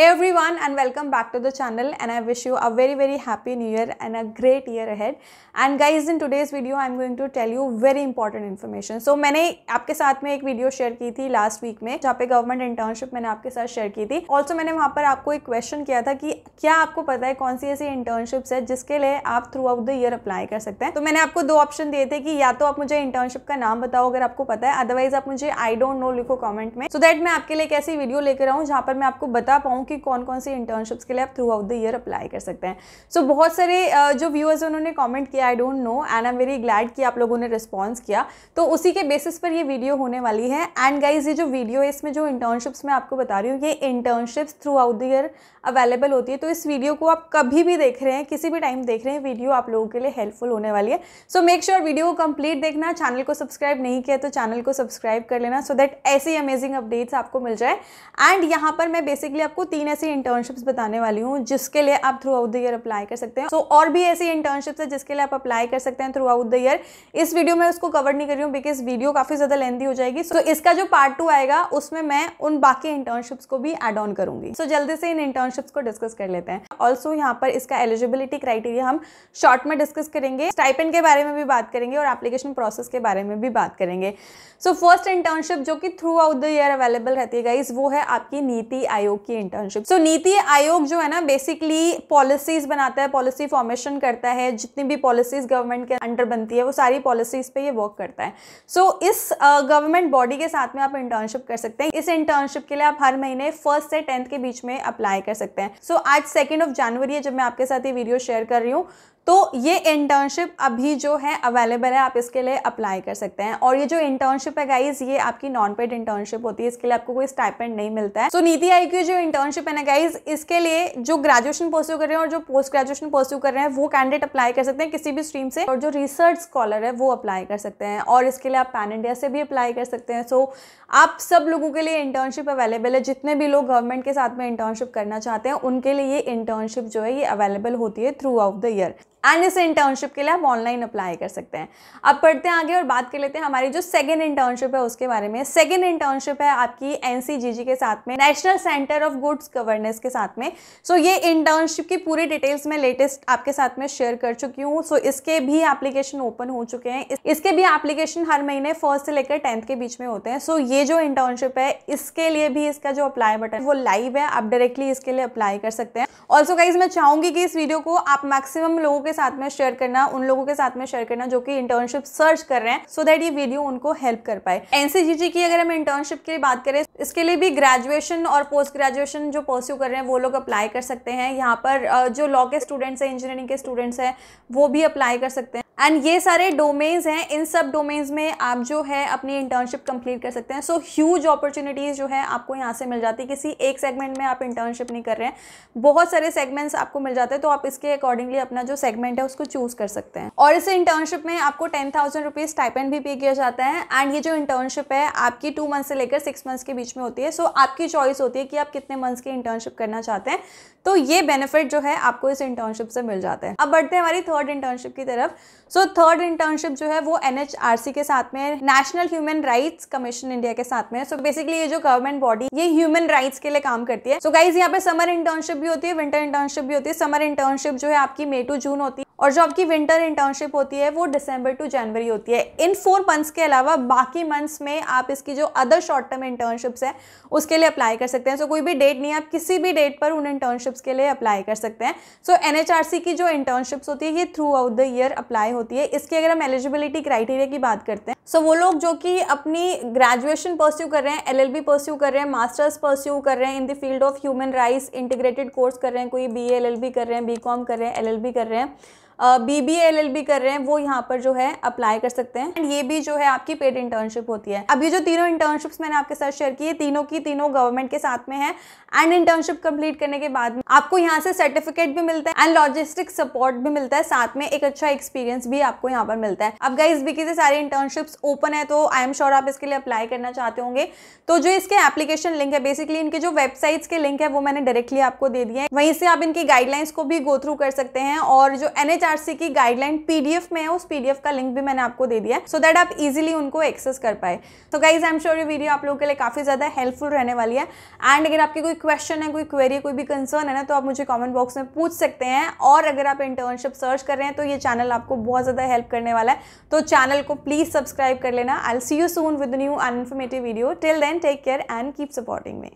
Hey everyone and welcome back to the channel, and I wish you a very happy new year and a great year ahead. And guys, in today's video I'm going to tell you very important information. So मैंने आपके साथ में एक video share की थी last week में, जहाँ पे गवर्नमेंट इंटर्नशिप मैंने आपके साथ शेयर की थी. ऑल्सो मैंने वहाँ पर आपको एक क्वेश्चन किया था कि क्या आपको पता है कौन सी ऐसी इंटर्नशिप्स है जिसके लिए आप throughout the year apply कर सकते हैं. तो मैंने आपको दो ऑप्शन दिए थे कि या तो आप मुझे इंटर्नशिप का नाम बताओ अगर आपको पता है, अदरवाइज आप मुझे आई डोंट नो लिखो कॉमेंट में, सो दैट मैं आपके लिए एक ऐसी वीडियो लेकर आऊँ जहाँ पर मैं आपको बता पाऊँ कि कौन कौन सी इंटर्नशिप्स के लिए आप throughout the year apply कर सकते हैं. सो बहुत सारे जो व्यूअर्स हैं उन्होंने कमेंट किया I don't know, and I am very glad कि आप लोगों ने रिस्पॉन्स किया. तो उसी के बेसिस पर ये वीडियो होने वाली है. एंड गाइज ये जो वीडियो है इसमें जो इंटर्नशिप्स मैं आपको बता रही हूँ ये internships throughout the year available होती है. तो इस वीडियो को आप कभी भी देख रहे हैं, किसी भी टाइम देख रहे हैं, वीडियो आप लोगों के लिए हेल्पफुल होने वाली है. सो मेक श्योर वीडियो को कंप्लीट देखना. चैनल को सब्सक्राइब नहीं किया तो चैनल को सब्सक्राइब कर लेना, सो दैट ऐसी अमेजिंग अपडेट्स आपको मिल जाए. एंड यहाँ पर मैं बेसिकली आपको 3 ऐसी इंटर्नशिप्स बताने वाली हूँ जिसके लिए आप throughout the year apply कर सकते हैं. सो और भी ऐसी इंटर्नशिप्स है जिसके लिए आप अप्लाई कर सकते हैं थ्रू आउट द ईयर. इस वीडियो में उसको कवर नहीं कर रही हूँ बिकॉज वीडियो काफी ज्यादा लेंथी हो जाएगी. सो इसका जो पार्ट 2 आएगा उसमें मैं उन बाकी इंटर्नशिप्स को भी एड ऑन करूंगी. सो जल्दी से इन इंटर्नशिप्स को डिस्कस कर लेते हैं. ऑल्सो यहाँ पर इसका एलिजिबिलिटी क्राइटेरिया हम शॉर्ट में डिस्कस करेंगे, स्टाइपेंड के बारे में भी बात करेंगे और एप्लीकेशन प्रोसेस के बारे में भी बात करेंगे. सो फर्स्ट इंटर्नशिप जो कि throughout the year available रहती है गाइस वो है आपकी नीति आयोग की इंटर्नशिप. सो नीति आयोग जो है ना बेसिकली पॉलिसीज बनाता है, पॉलिसी फॉर्मेशन करता है, जितनी भी पॉलिसीज गवर्नमेंट के अंडर बनती है वो सारी पॉलिसीज पे ये वर्क करता है. सो इस गवर्नमेंट बॉडी के साथ में आप इंटर्नशिप कर सकते हैं. इस इंटर्नशिप के लिए आप हर महीने 1st से 10th के बीच में अप्लाई कर सकते हैं. सो आज 2 जनवरी है जब मैं आपके साथ ये वीडियो शेयर कर रही हूँ, तो ये इंटर्नशिप अभी जो है अवेलेबल है, आप इसके लिए अप्लाई कर सकते हैं. और ये जो इंटर्नशिप है गाइज ये आपकी नॉन पेड इंटर्नशिप होती है, इसके लिए आपको कोई स्टाइपेंड नहीं मिलता है. सो नीति आयोग की जो इंटर्नशिप है ना गाइज इसके लिए जो ग्रेजुएशन परस्यू कर रहे हैं और जो पोस्ट ग्रेजुएशन परस्यू कर रहे हैं वो कैंडिडेट अप्लाई कर सकते हैं किसी भी स्ट्रीम से, और जो रिसर्च स्कॉलर है वो अप्लाई कर सकते हैं. और इसके लिए आप पैन इंडिया से भी अप्लाई कर सकते हैं. सो आप सब लोगों के लिए इंटर्नशिप अवेलेबल है. जितने भी लोग गवर्नमेंट के साथ में इंटर्नशिप करना चाहते हैं उनके लिए ये इंटर्नशिप जो है ये अवेलेबल होती है throughout the year. And इस इंटर्नशिप के लिए आप ऑनलाइन अप्लाई कर सकते हैं. अब पढ़ते हैं आगे और बात कर लेते हैं हमारी जो सेकंड इंटर्नशिप है उसके बारे में. सेकंड इंटर्नशिप है आपकी एनसीजीजी के साथ में, national centre of goods governance के साथ में. सो ये इंटर्नशिप की पूरी डिटेल्स मैं लेटेस्ट आपके साथ में शेयर कर चुकी हूँ. सो इसके भी एप्लीकेशन ओपन हो चुके हैं, इसके भी एप्लीकेशन हर महीने 1st से लेकर 10th के बीच में होते हैं. सो ये जो इंटर्नशिप है इसके लिए भी इसका जो अप्लाई बटन वो लाइव है, आप डायरेक्टली इसके लिए अप्लाई कर सकते हैं. ऑल्सो गाइज मैं चाहूंगी कि इस वीडियो को आप मैक्सिमम लोगों के साथ में शेयर करना, उन लोगों के साथ में शेयर करना जो कि इंटर्नशिप सर्च कर रहे हैं, सो दैट ये वीडियो उनको हेल्प कर पाए. एनसीजीजी की अगर हम इंटर्नशिप की बात करें इसके लिए भी ग्रेजुएशन और पोस्ट ग्रेजुएशन जो परस्यू कर रहे हैं वो लोग अप्लाई कर सकते हैं. यहाँ पर जो लॉ के स्टूडेंट्स हैं, इंजीनियरिंग के स्टूडेंट्स हैं वो भी अप्लाई कर सकते हैं. एंड ये सारे डोमेन्स हैं, इन सब डोमेन्स में आप जो है अपनी इंटर्नशिप कंप्लीट कर सकते हैं. सो ह्यूज अपॉर्चुनिटीज़ जो है आपको यहाँ से मिल जाती है. किसी एक सेगमेंट में आप इंटर्नशिप नहीं कर रहे हैं, बहुत सारे सेगमेंट्स आपको मिल जाते हैं, तो आप इसके अकॉर्डिंगली अपना जो सेगमेंट है उसको चूज कर सकते हैं. और इस इंटर्नशिप में आपको 10,000 रुपीज़ स्टाइपेंड भी पे किया जाता है. एंड ये जो इंटर्नशिप है आपकी 2 मंथ से लेकर 6 मंथ्स के बीच में होती है. सो आपकी चॉइस होती है कि आप कितने मंथ्स की इंटर्नशिप करना चाहते हैं, तो ये बेनिफिट जो है आपको इस इंटर्नशिप से मिल जाता है. अब बढ़ते हैं हमारी थर्ड इंटर्नशिप की तरफ. सो थर्ड इंटर्नशिप जो है वो एनएचआरसी के साथ में, national human rights commission India के साथ में. सो बेसिकली ये जो गवर्नमेंट बॉडी ये ह्यूमन राइट्स के लिए काम करती है. सो गाइज यहाँ पे समर इंटर्नशिप भी होती है, विंटर इंटर्नशिप भी होती है. समर इंटर्नशिप जो है आपकी मे टू जून होती है और जो आपकी विंटर इंटर्नशिप होती है वो December to January होती है. इन 4 मंथ्स के अलावा बाकी मंथ्स में आप इसकी जो अदर शॉर्ट टर्म इंटर्नशिप्स है उसके लिए अप्लाई कर सकते हैं. सो कोई भी डेट नहीं है, आप किसी भी डेट पर उन इंटर्नशिप्स के लिए अप्लाई कर सकते हैं. सो एनएचआरसी की जो इंटर्नशिप्स होती है ये throughout the year apply होती है. इसकी अगर हम एलिजिबिलिटी क्राइटेरिया की बात करते हैं, सो वो लोग जो कि अपनी ग्रेजुएशन परस्यू कर रहे हैं, LLB परस्यू कर रहे हैं, मास्टर्स परस्यू कर रहे हैं in the field of human rights, integrated course कर रहे हैं, कोई BA LLB कर रहे हैं, BCom कर रहे हैं, LLB कर रहे हैं, BBA LLB कर रहे हैं, वो यहाँ पर जो है अप्लाई कर सकते हैं. एंड ये भी जो है आपकी पेड इंटर्नशिप होती है. अब ये जो तीनों इंटर्नशिप्स मैंने आपके साथ शेयर की है तीनों की तीनों गवर्नमेंट के साथ में है. एंड इंटर्नशिप कंप्लीट करने के बाद आपको यहाँ से सर्टिफिकेट भी मिलता है एंड लॉजिस्टिक सपोर्ट भी मिलता है, साथ में एक अच्छा एक्सपीरियंस भी आपको यहाँ पर मिलता है. अब गाइस बिकॉज ये सारे इंटर्नशिप्स ओपन है तो आई एम श्योर आप इसके लिए अप्लाई करना चाहते होंगे. तो जो इसके एप्लीकेशन लिंक है, बेसिकली इनके जो वेबसाइट्स के लिंक है वो मैंने डायरेक्टली आपको दे दिए हैं, वहीं से आप इनकी गाइडलाइंस को भी गो थ्रू कर सकते हैं. और जो एनएचआरसी एनएचआरसी की गाइडलाइन पीडीएफ में है, उस पीडीएफ का लिंक भी मैंने आपको दे दिया है सो दैट आप इजीली उनको एक्सेस कर पाए। तो गाइज आई एम श्योर ये वीडियो आप लोगों के लिए काफी ज्यादा हेल्पफुल रहने वाली है। एंड अगर आपकी कोई क्वेश्चन है, कोई क्वेरी, कोई भी कंसर्न है ना, तो आप मुझे कॉमेंट बॉक्स में पूछ सकते हैं। और अगर आप इंटर्नशिप सर्च कर रहे हैं तो ये चैनल आपको बहुत ज्यादा हेल्प करने वाला है, तो चैनल को प्लीज सब्सक्राइब कर लेना। I will see you soon with new and informative video. Till then take care and keep supporting me.